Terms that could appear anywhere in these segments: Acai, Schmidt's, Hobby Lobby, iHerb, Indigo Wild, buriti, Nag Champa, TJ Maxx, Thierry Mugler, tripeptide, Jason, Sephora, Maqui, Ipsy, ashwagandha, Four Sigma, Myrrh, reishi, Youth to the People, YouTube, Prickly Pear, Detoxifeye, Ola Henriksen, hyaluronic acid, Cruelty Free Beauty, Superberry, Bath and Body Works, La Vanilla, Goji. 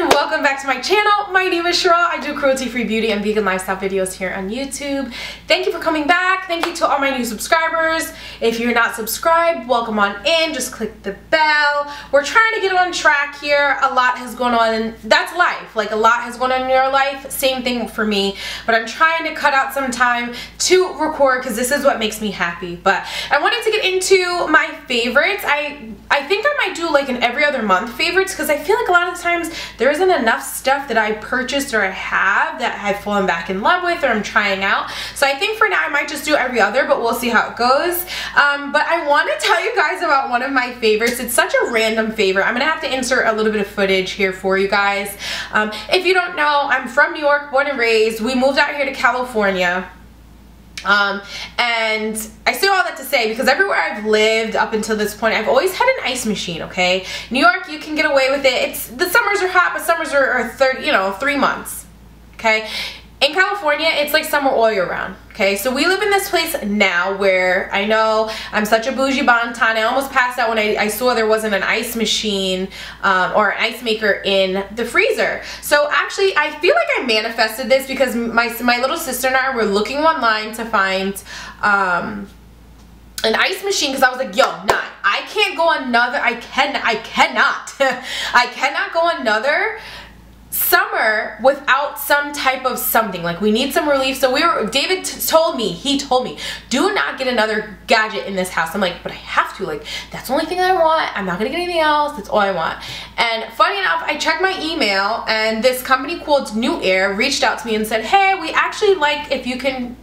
and welcome back to my channel. My name is Sherelle. I do cruelty-free beauty and vegan lifestyle videos here on YouTube. Thank you for coming back. Thank you to all my new subscribers. If you're not subscribed, welcome on in. Just click the bell. We're trying to get on track here. A lot has gone on, and that's life. Like, a lot has gone on in your life. Same thing for me, but I'm trying to cut out some time to record because this is what makes me happy. But I wanted to get into my favorites. I think I might do like an every other month favorites because I feel like a lot of the times there isn't enough stuff that I purchased or I have that I've fallen back in love with or I'm trying out. So I think for now I might just do every other, but we'll see how it goes. But I want to tell you guys about one of my favorites. It's such a random favorite. I'm going to have to insert a little bit of footage here for you guys. If you don't know, I'm from New York, born and raised. We moved out here to California. And I say all that to say, because everywhere I've lived up until this point, I've always had an ice machine, okay? New York, you can get away with it. It's, the summers are hot, but summers are 3 months, okay? In California, it's like summer all year round. Okay, so we live in this place now where I know I'm such a bougie bonton. I almost passed out when I saw there wasn't an ice machine or an ice maker in the freezer. So actually, I feel like I manifested this because my little sister and I were looking online to find an ice machine because I was like, yo, nah, I can't go another. I cannot. I cannot go another summer without some type of something. Like, we need some relief. So David told me, do not get another gadget in this house. I'm like, but I have to. Like, that's the only thing that I want. I'm not gonna get anything else. That's all I want. And funny enough, I checked my email and this company called New Air reached out to me and said, hey, we actually like if you can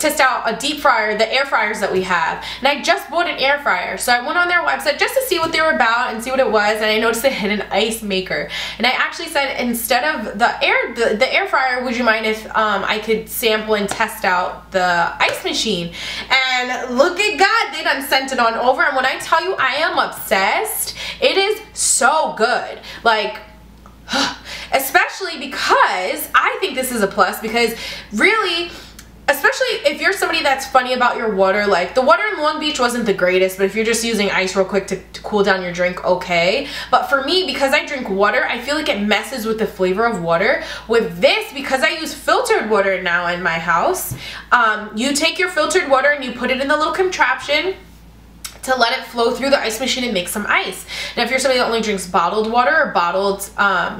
test out a deep fryer, the air fryers that we have. And I just bought an air fryer. So I went on their website just to see what they were about and see what it was. And I noticed they had an ice maker. And I actually said, instead of the air fryer, would you mind if I could sample and test out the ice machine? And look at God, they done sent it on over. And when I tell you I am obsessed, it is so good. Like, especially because I think this is a plus, because really, especially if you're somebody that's funny about your water, like the water in Long Beach wasn't the greatest, but if you're just using ice real quick to cool down your drink, okay. But for me, because I drink water, I feel like it messes with the flavor of water. With this, because I use filtered water now in my house, you take your filtered water and you put it in the little contraption to let it flow through the ice machine and make some ice. Now, if you're somebody that only drinks bottled water or bottled,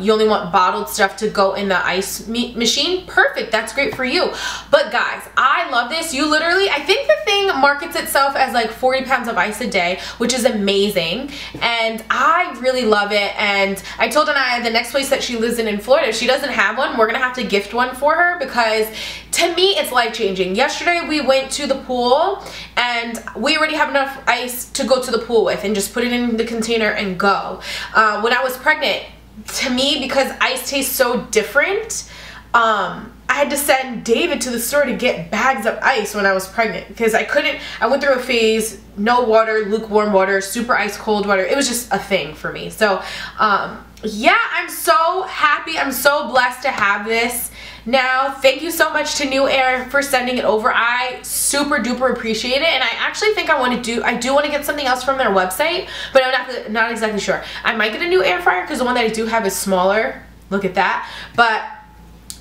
you only want bottled stuff to go in the ice machine, perfect, that's great for you. But guys, I love this. You literally, I think the thing markets itself as like 40 pounds of ice a day, which is amazing. And I really love it. And I told Anaya the next place that she lives in Florida, if she doesn't have one, we're gonna have to gift one for her, because to me, it's life-changing. Yesterday, we went to the pool and we already have enough ice to go to the pool with and just put it in the container and go. When I was pregnant, to me, because ice tastes so different, I had to send David to the store to get bags of ice when I was pregnant because I couldn't. I went through a phase, no water, lukewarm water, super ice cold water. It was just a thing for me. So, yeah, I'm so happy. I'm so blessed to have this. Now, thank you so much to New Air for sending it over. I super duper appreciate it, and I actually think I do want to get something else from their website, but I'm not exactly sure. I might get a new air fryer because the one that I do have is smaller. Look at that. But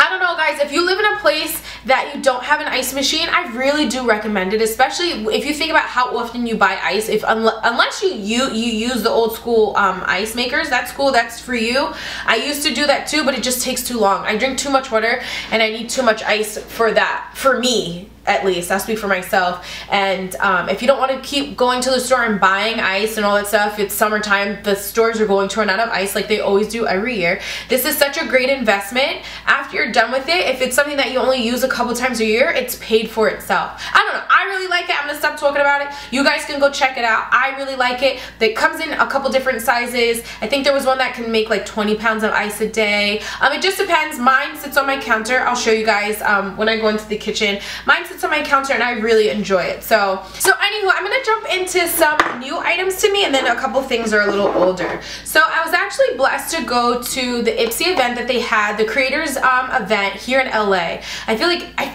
I don't know, guys, if you live in a place that you don't have an ice machine, I really do recommend it, especially if you think about how often you buy ice. If unless you use the old school ice makers, that's cool, that's for you. I used to do that too, but it just takes too long. I drink too much water and I need too much ice for that, for me. At least, I'll speak for myself. And if you don't want to keep going to the store and buying ice and all that stuff, it's summertime, the stores are going to run out of ice like they always do every year. This is such a great investment. After you're done with it, if it's something that you only use a couple times a year, it's paid for itself. I don't know, I really like it. I'm gonna stop talking about it. You guys can go check it out. I really like it. It comes in a couple different sizes. I think there was one that can make like 20 pounds of ice a day. It just depends. Mine sits on my counter. I'll show you guys when I go into the kitchen. Mine sits on my counter and I really enjoy it. So anywho, I'm gonna jump into some new items to me, and then a couple things are a little older. So I was actually blessed to go to the Ipsy event that they had, the creators event here in LA. I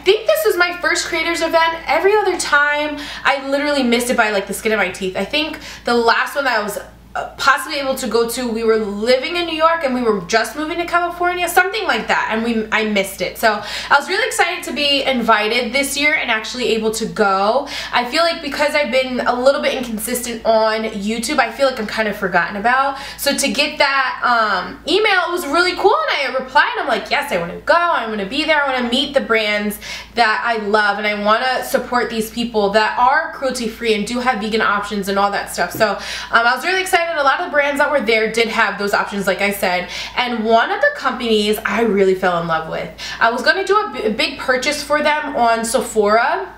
think this was my first creators event. Every other time I literally missed it by like the skin of my teeth. I think the last one that I was possibly able to go to. We were living in New York and we were just moving to California, something like that, and I missed it. So I was really excited to be invited this year and actually able to go. I feel like because I've been a little bit inconsistent on YouTube, I feel like I'm kind of forgotten about. So to get that email, it was really cool, and I replied. I'm like, yes, I want to go. I want to be there. I want to meet the brands that I love, and I want to support these people that are cruelty-free and do have vegan options and all that stuff. So I was really excited. And a lot of the brands that were there did have those options, like I said, and one of the companies I really fell in love with. I was going to do a big purchase for them on Sephora,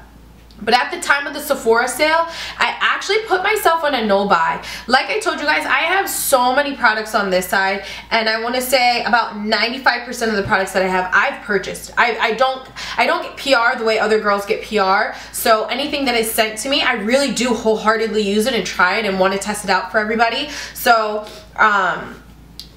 but at the time of the Sephora sale, I actually put myself on a no buy. Like I told you guys, I have so many products on this side, and I want to say about 95% of the products that I have, I've purchased. I don't get PR the way other girls get PR. So anything that is sent to me, I really do wholeheartedly use it and try it and want to test it out for everybody. So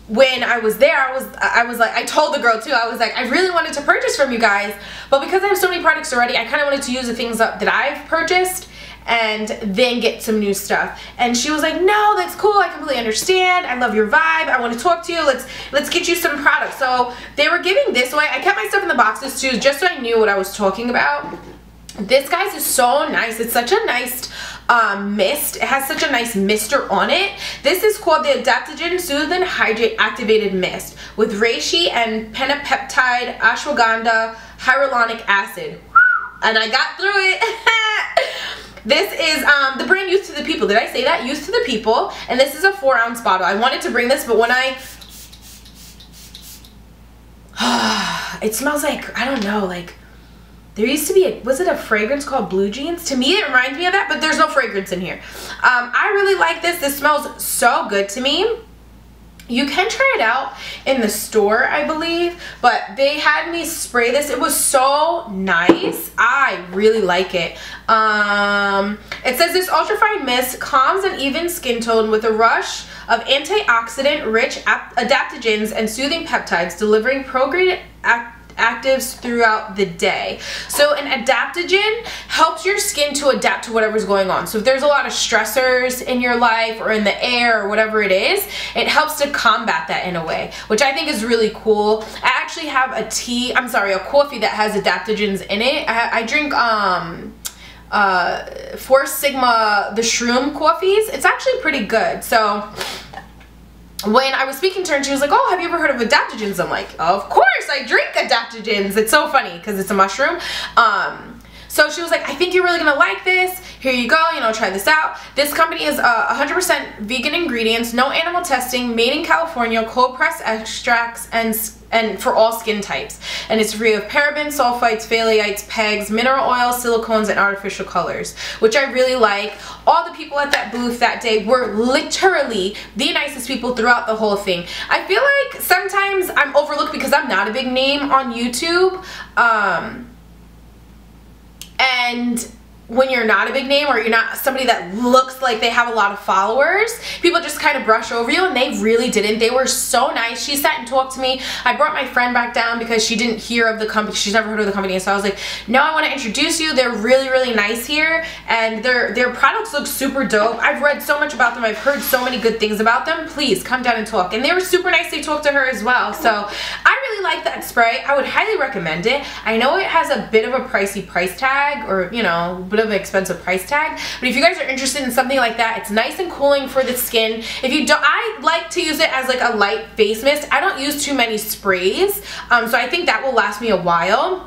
when I was there, I was like, I told the girl too, I was like, I really wanted to purchase from you guys, but because I have so many products already, I kind of wanted to use the things up that I've purchased and then get some new stuff. And she was like, no, that's cool, I completely understand, I love your vibe, I want to talk to you, let's get you some products. So they were giving this away. I kept my stuff in the boxes too, just so I knew what I was talking about. This, guys, is so nice. It's such a nice mist. It has such a nice mister on it. This is called the Adaptogen Soothe and Hydrate Activated Mist with reishi and pentapeptide, ashwagandha, hyaluronic acid. And I got through it. This is the brand Youth to the People. Did I say that? Youth to the People. And this is a 4-ounce bottle. I wanted to bring this, but when I... it smells like, I don't know, like... there used to be, was it a fragrance called Blue Jeans? To me, it reminds me of that, but there's no fragrance in here. I really like this. This smells so good to me. You can try it out in the store, I believe, but they had me spray this. It was so nice. I really like it. It says this ultrafine mist calms an even skin tone with a rush of antioxidant-rich adaptogens and soothing peptides, delivering progressive actives throughout the day. So an adaptogen helps your skin to adapt to whatever's going on. So if there's a lot of stressors in your life or in the air or whatever it is, it helps to combat that in a way, which I think is really cool. I actually have a coffee that has adaptogens in it. I drink Four Sigma, the Shroom coffees. It's actually pretty good. So when I was speaking to her and she was like, oh, have you ever heard of adaptogens? I'm like, of course, I drink adaptogens. It's so funny because it's a mushroom. So she was like, I think you're really going to like this. Here you go, you know, try this out. This company is 100% vegan ingredients, no animal testing, made in California, cold pressed extracts, and for all skin types. And it's free of parabens, sulfites, phthalates, PEGs, mineral oils, silicones, and artificial colors, which I really like. All the people at that booth that day were literally the nicest people throughout the whole thing. I feel like sometimes I'm overlooked because I'm not a big name on YouTube. And when you're not a big name or you're not somebody that looks like they have a lot of followers, people just kind of brush over you, and they really didn't. They were so nice. She sat and talked to me. I brought my friend back down because she didn't hear of the company. She's never heard of the company. So I was like, no, I want to introduce you. They're really, really nice here, and their products look super dope. I've read so much about them. I've heard so many good things about them. Please come down and talk. And they were super nice. They talked to her as well. So I really like that spray. I would highly recommend it. I know it has a bit of a pricey price tag, or, you know, bit of an expensive price tag, but if you guys are interested in something like that, it's nice and cooling for the skin. If you don't, I like to use it as like a light face mist. I don't use too many sprays, so I think that will last me a while.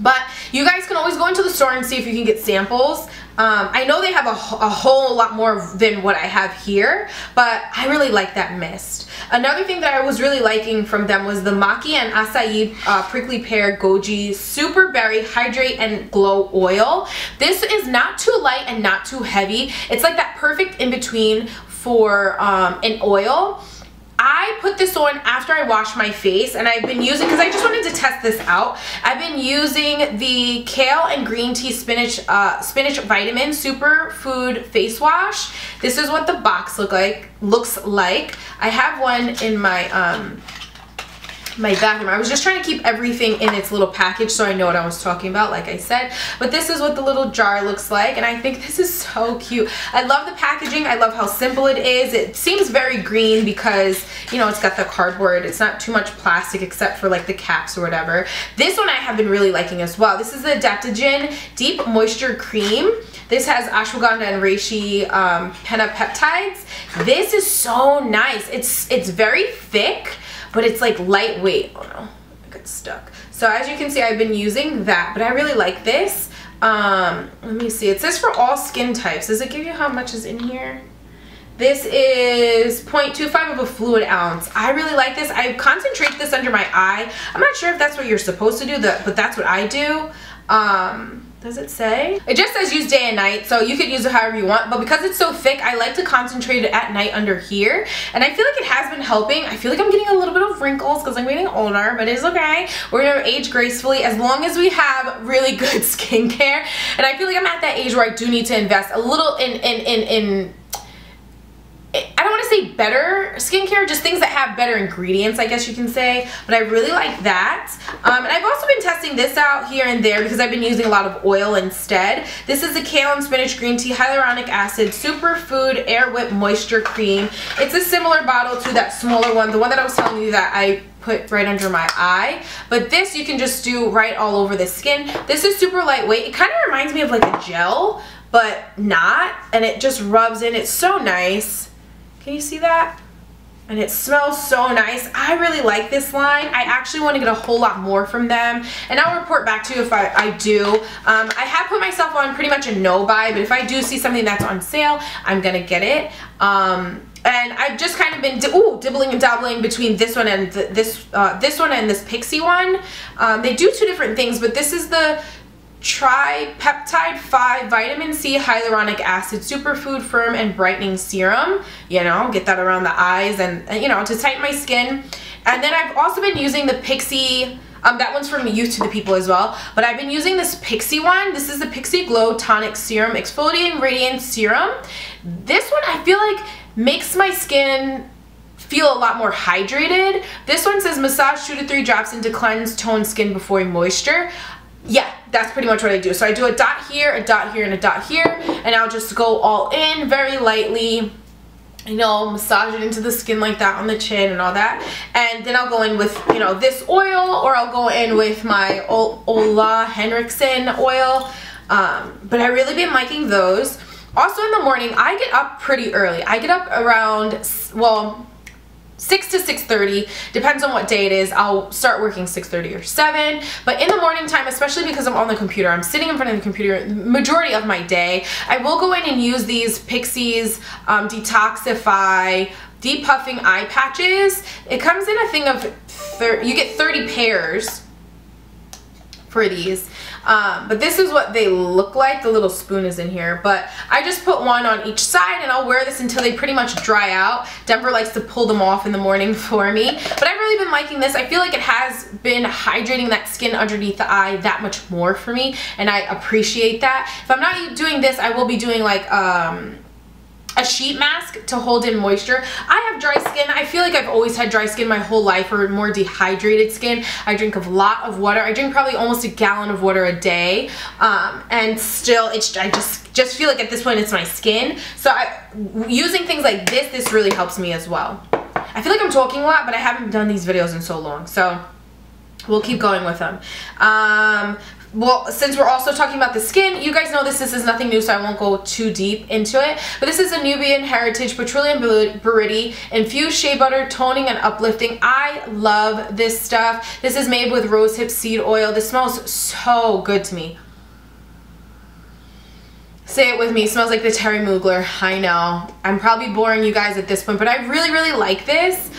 But you guys can always go into the store and see if you can get samples. I know they have a whole lot more than what I have here, but I really like that mist. Another thing that I was really liking from them was the Maki and Acai Prickly Pear Goji Super Berry Hydrate and Glow Oil. This is not too light and not too heavy. It's like that perfect in-between for an oil. I put this on after I wash my face, and I've been using, because I just wanted to test this out, I've been using the Kale and Green Tea Spinach Vitamin Superfood Face Wash. This is what the box looks like. I have one in my my bathroom. I was just trying to keep everything in its little package so I know what I was talking about, like I said. But this is what the little jar looks like, and I think this is so cute. I love the packaging. I love how simple it is. It seems very green because, you know, it's got the cardboard. It's not too much plastic except for like the caps or whatever. This one I have been really liking as well. This is the Adaptogen Deep Moisture Cream. This has ashwagandha and reishi henna peptides. This is so nice. It's very thick, but it's like lightweight. Oh no, I got stuck. So as you can see, I've been using that, but I really like this. Let me see. It says for all skin types. Does it give you how much is in here? This is 0.25 of a fluid ounce. I really like this. I concentrate this under my eye. I'm not sure if that's what you're supposed to do, but that's what I do. Does it say? It just says use day and night, so you could use it however you want, but because it's so thick, I like to concentrate it at night under here, and I feel like it has been helping. I feel like I'm getting a little bit of wrinkles because I'm getting older, but it's okay. We're gonna age gracefully as long as we have really good skincare, and I feel like I'm at that age where I do need to invest a little in I don't want to say better skincare, just things that have better ingredients, I guess you can say, but I really like that. And I've also been testing this out here and there because I've been using a lot of oil instead. This is the Kale and Spinach Green Tea Hyaluronic Acid Superfood Airwick Moisture Cream. It's a similar bottle to that smaller one, the one that I was telling you that I put right under my eye, but this you can just do right all over the skin. This is super lightweight. It kind of reminds me of like a gel, but not, and it just rubs in. It's so nice. Can you see that? And it smells so nice. I really like this line. I actually want to get a whole lot more from them, and I'll report back to you if I do. I have put myself on pretty much a no-buy, but if I do see something that's on sale, I'm gonna get it. And I've just kind of been dibbling and dabbling between this one and this one and this Pixi one. They do two different things, but this is the Tripeptide 5 Vitamin C Hyaluronic Acid Superfood Firm and Brightening Serum. You know, get that around the eyes and you know, to tighten my skin. And then I've also been using the Pixi, that one's from Youth to the People as well, but I've been using this Pixi one. This is the Pixi Glow Tonic Serum Exfoliating Radiance Serum. This one I feel like makes my skin feel a lot more hydrated. This one says massage 2 to 3 drops into cleanse, tone skin before moisture. Yeah, that's pretty much what I do. So I do a dot here, a dot here, and a dot here, and I'll just go all in very lightly, you know, massage it into the skin like that, on the chin and all that. And then I'll go in with, you know, this oil, or I'll go in with my Ola Henriksen oil. But I've really been liking those. Also in the morning, I get up pretty early. I get up around, well, 6 to 6:30, depends on what day it is. I'll start working 6:30 or 7, but in the morning time, especially because I'm on the computer, I'm sitting in front of the computer the majority of my day, I will go in and use these Pixi's Detoxifeye Depuffing Eye Patches. It comes in a thing of, you get 30 pairs for these. But this is what they look like. The little spoon is in here, but I just put one on each side, and I'll wear this until they pretty much dry out. Denver likes to pull them off in the morning for me, but I've really been liking this. I feel like it has been hydrating that skin underneath the eye that much more for me, and I appreciate that. If I'm not doing this, I will be doing like a sheet mask to hold in moisture. I have dry skin. I feel like I've always had dry skin my whole life, or more dehydrated skin. I drink a lot of water. I drink probably almost a gallon of water a day, and still I just feel like at this point it's my skin. So using things like this really helps me as well. I feel like I'm talking a lot, but I haven't done these videos in so long, so we'll keep going with them. Well, since we're also talking about the skin, you guys know this is nothing new, so I won't go too deep into it. But this is a Nubian Heritage Petroleum Buriti Infused Shea Butter Toning and Uplifting. I love this stuff. This is made with rosehip seed oil. This smells so good to me. Say it with me. It smells like the Thierry Mugler. I know. I'm probably boring you guys at this point, but I really, really like this.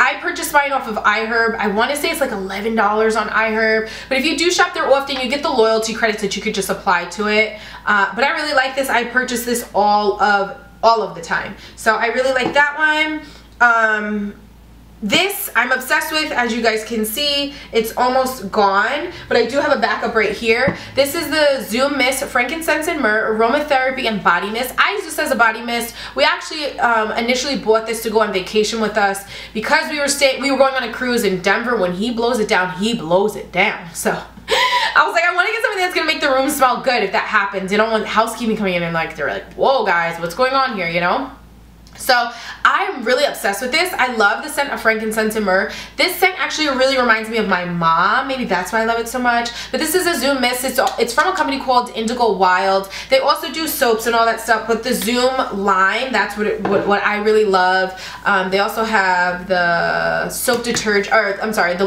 I purchased mine off of iHerb. I want to say it's like $11 on iHerb, but if you do shop there often, you get the loyalty credits that you could just apply to it. But I really like this. I purchase this all of the time, so I really like that one. This I'm obsessed with, as you guys can see. It's almost gone, but I do have a backup right here. This is the Zoom Mist Frankincense and Myrrh Aromatherapy and Body Mist. I use this as a body mist. We actually initially bought this to go on vacation with us because we were going on a cruise in Denver. When he blows it down, he blows it down. So I was like, I want to get something that's going to make the room smell good if that happens. You don't want housekeeping coming in and like, they're like, whoa guys, what's going on here, you know? So I'm really obsessed with this. I love the scent of frankincense and myrrh. This scent actually really reminds me of my mom. Maybe that's why I love it so much. But this is a Zoom Mist. It's from a company called Indigo Wild. They also do soaps and all that stuff, but the Zoom line, that's what I really love. They also have the soap detergent, or I'm sorry, the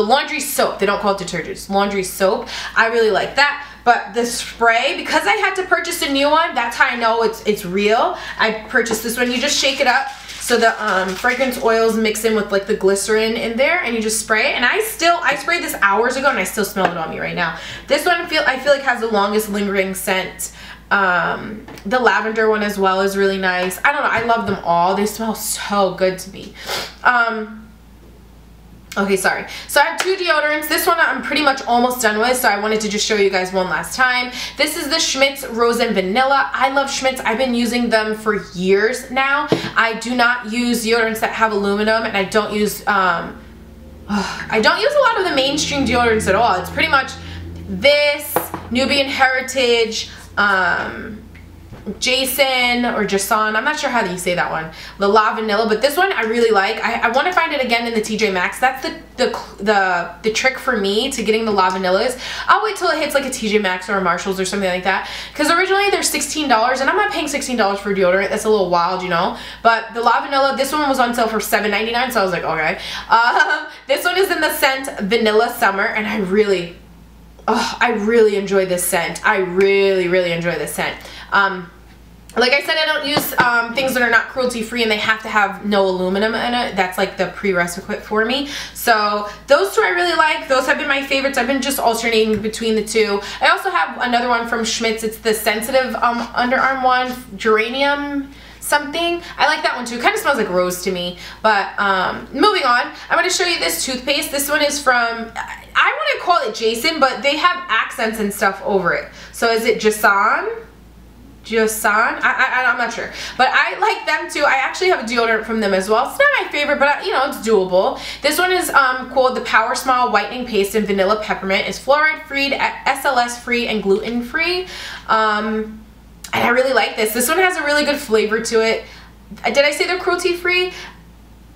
laundry soap. They don't call it detergents, laundry soap. I really like that. But the spray, because I had to purchase a new one, that's how I know it's real. I purchased this one. You just shake it up so the fragrance oils mix in with like the glycerin in there, and you just spray it. And I sprayed this hours ago, and I still smell it on me right now. This one I feel like has the longest lingering scent. The lavender one as well is really nice. I don't know. I love them all. They smell so good to me. Okay, sorry. So I have two deodorants. This one I'm pretty much almost done with, so I wanted to just show you guys one last time. This is the Schmidt's Rose and Vanilla. I love Schmidt's. I've been using them for years now. I do not use deodorants that have aluminum, and I don't use a lot of the mainstream deodorants at all. It's pretty much this, Nubian Heritage, Jason or Jason, I'm not sure how you say that one, the La Vanilla, but this one I really like. I want to find it again in the TJ Maxx. That's the trick for me to getting the La Vanillas. I'll wait till it hits like a TJ Maxx or a Marshalls or something like that, because originally they're $16, and I'm not paying $16 for deodorant. That's a little wild, you know. But the La Vanilla, this one was on sale for $7.99, so I was like, okay. This one is in the scent Vanilla Summer, and I really enjoy this scent. I really, really enjoy this scent. Like I said, I don't use things that are not cruelty-free, and they have to have no aluminum in it. That's like the prerequisite for me. So those two I really like. Those have been my favorites. I've been just alternating between the two. I also have another one from Schmidt's. It's the sensitive underarm one, geranium something. I like that one too. Kind of smells like rose to me. But moving on, I'm going to show you this toothpaste. This one is from, I want to call it Jason, but they have accents and stuff over it. So is it Jason? Jason? I'm not sure, but I like them too. I actually have a deodorant from them as well. It's not my favorite, but you know, it's doable. This one is called the Power Smile Whitening Paste in Vanilla Peppermint. It's fluoride free, SLS free, and gluten free. And I really like this. This one has a really good flavor to it. Did I say they're cruelty free?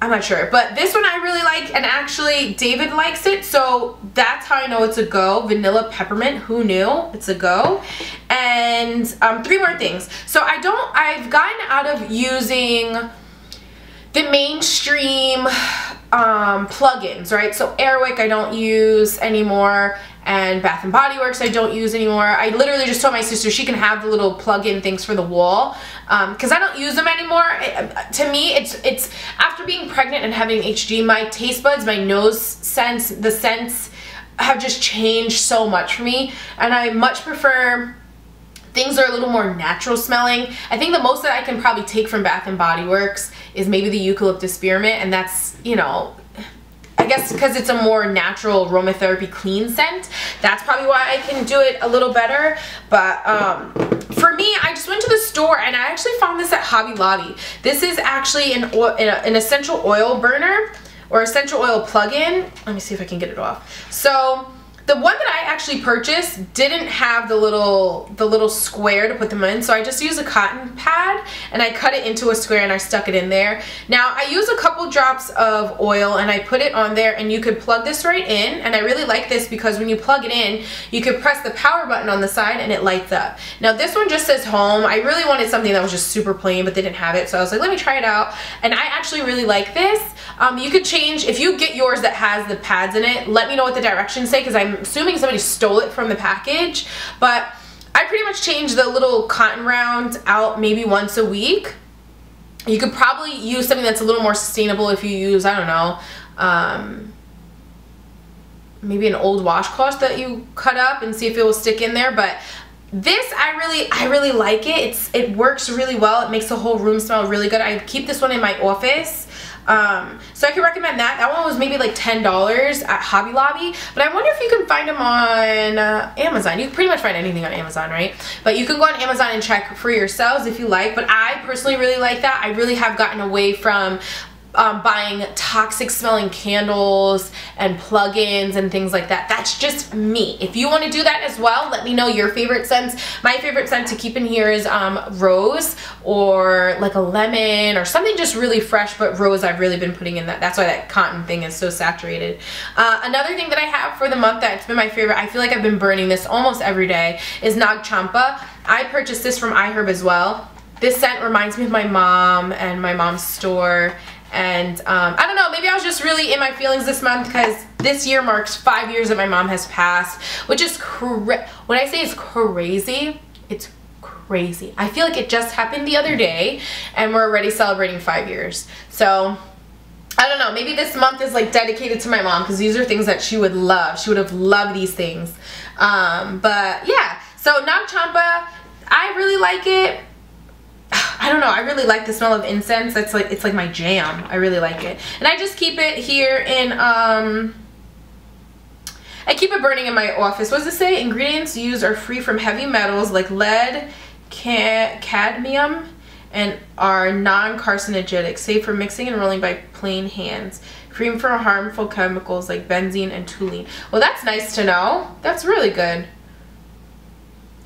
I'm not sure, but this one I really like, and actually David likes it, so that's how I know it's a go. Vanilla peppermint, who knew? It's a go. And three more things. So I've gotten out of using the mainstream plugins, right? So Airwick I don't use anymore, and Bath and Body Works I don't use anymore. I literally just told my sister she can have the little plug-in things for the wall, because I don't use them anymore. To me, it's after being pregnant and having HD, my taste buds, my nose sense, the scents have just changed so much for me, and I much prefer things that are a little more natural smelling. I think the most that I can probably take from Bath and Body Works is maybe the eucalyptus spearmint, and that's, you know, I guess because it's a more natural aromatherapy clean scent, that's probably why I can do it a little better. But for me, I just went to the store, and I actually found this at Hobby Lobby. This is actually an essential oil burner, or essential oil plug-in. Let me see if I can get it off. So the one that I actually purchased didn't have the little square to put them in, so I just used a cotton pad and I cut it into a square and I stuck it in there. Now I use a couple drops of oil and I put it on there, and you could plug this right in, and I really like this because when you plug it in, you could press the power button on the side and it lights up. Now this one just says home. I really wanted something that was just super plain, but they didn't have it, so I was like, let me try it out, and I actually really like this. You could change, if you get yours that has the pads in it, let me know what the directions say, because I'm assuming somebody stole it from the package. But I pretty much change the little cotton round out maybe once a week. You could probably use something that's a little more sustainable if you use, I don't know, maybe an old washcloth that you cut up and see if it will stick in there. But this, I really like it. It works really well. It makes the whole room smell really good. I keep this one in my office. So I can recommend that. That one was maybe like $10 at Hobby Lobby, but I wonder if you can find them on Amazon. You can pretty much find anything on Amazon, right? But you can go on Amazon and check for yourselves if you like, but I personally really like that. I really have gotten away from buying toxic smelling candles and plugins and things like that. That's just me. If you want to do that as well, let me know your favorite scents. My favorite scent to keep in here is rose or like a lemon or something just really fresh, but rose I've really been putting in that. That's why that cotton thing is so saturated. Another thing that I have for the month that's been my favorite, I feel like I've been burning this almost every day, is Nag Champa. I purchased this from iHerb as well. This scent reminds me of my mom and my mom's store. And I don't know, maybe I was just really in my feelings this month because this year marks 5 years that my mom has passed, which is when I say it's crazy, it's crazy. I feel like it just happened the other day and we're already celebrating 5 years. So I don't know, maybe this month is like dedicated to my mom because these are things that she would love. She would have loved these things. But yeah, so Nag Champa, I really like it. I don't know, I really like the smell of incense. That's like, it's like my jam. I really like it. And I just keep it here in, I keep it burning in my office. What does it say? Ingredients used are free from heavy metals like lead, cadmium, and are non-carcinogenic, safe for mixing and rolling by plain hands. Free from harmful chemicals like benzene and toluene. Well, that's nice to know. That's really good.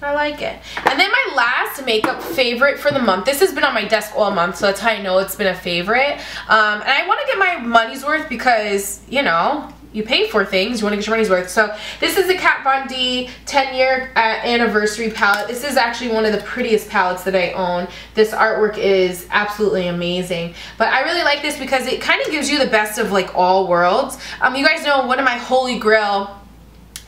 I like it. And then my last makeup favorite for the month, this has been on my desk all month, so that's how I know it's been a favorite. And I want to get my money's worth because, you know, you pay for things, you want to get your money's worth. So this is the Kat Von D 10-year anniversary palette. This is actually one of the prettiest palettes that I own. This artwork is absolutely amazing. But I really like this because it kind of gives you the best of like all worlds. You guys know one of my holy grail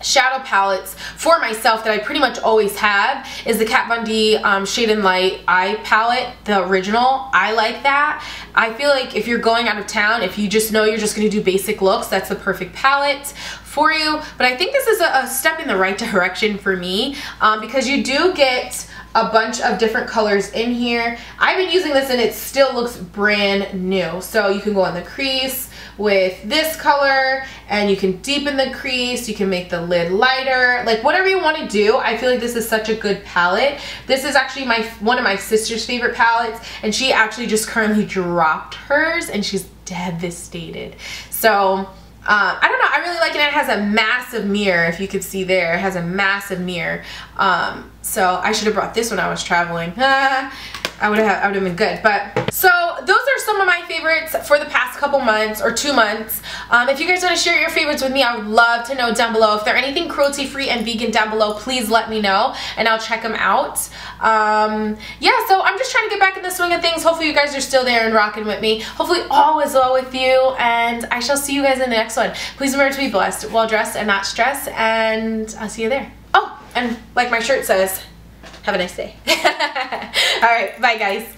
shadow palettes for myself that I pretty much always have is the Kat Von D Shade and Light Eye Palette, the original. I like that. I feel like if you're going out of town, if you just know you're just going to do basic looks, that's the perfect palette for you. But I think this is a step in the right direction for me because you do get a bunch of different colors in here. I've been using this and it still looks brand new. So you can go on the crease with this color and you can deepen the crease, you can make the lid lighter, like whatever you want to do. I feel like this is such a good palette. This is actually one of my sister's favorite palettes and she actually just currently dropped hers and she's devastated. So I don't know, I really like it. It has a massive mirror, if you could see there, it has a massive mirror. So I should have brought this when I was traveling. I would have been good. But so those are some of my favorites for the past couple months or 2 months. If you guys want to share your favorites with me, I would love to know down below. If there are anything cruelty free and vegan down below, please let me know and I'll check them out. Yeah, so I'm just trying to get back in the swing of things. Hopefully you guys are still there and rocking with me. Hopefully all is well with you and I shall see you guys in the next one. Please remember to be blessed, well dressed and not stressed, and I'll see you there. Oh, and like my shirt says, have a nice day. All right, bye guys.